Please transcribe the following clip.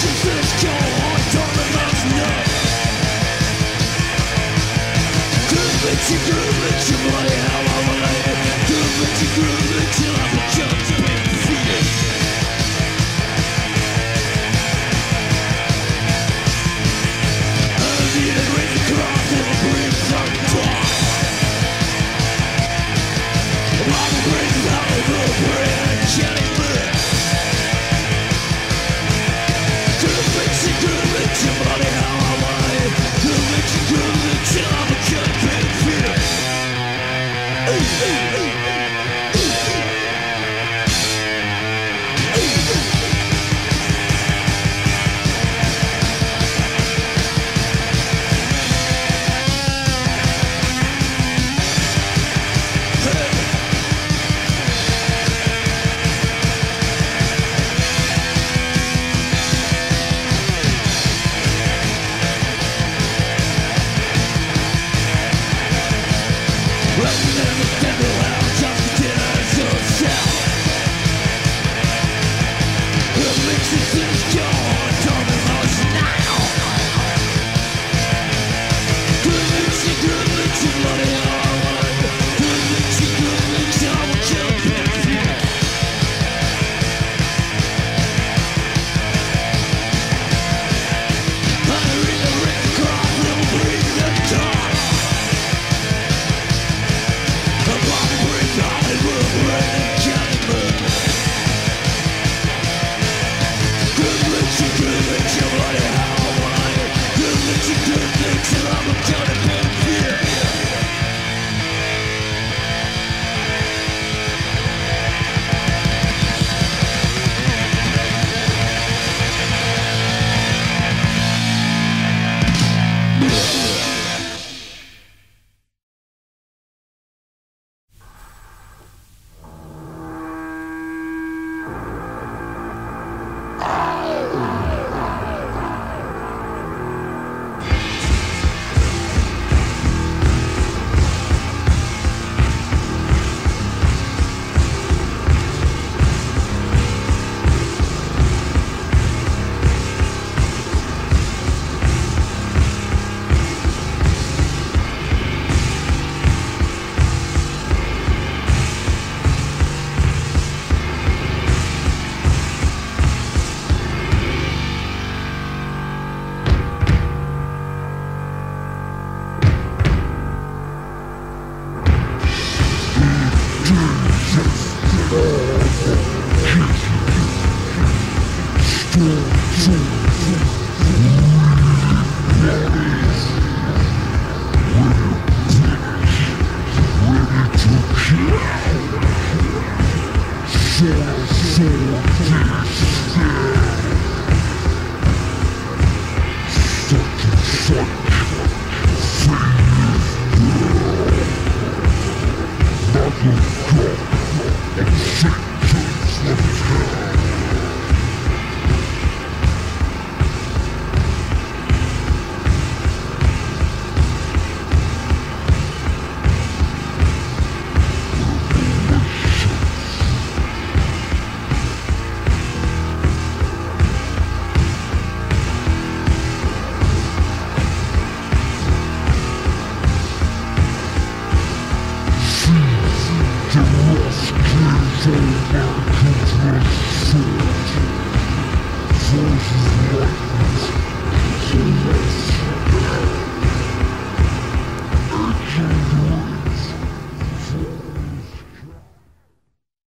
Since this joy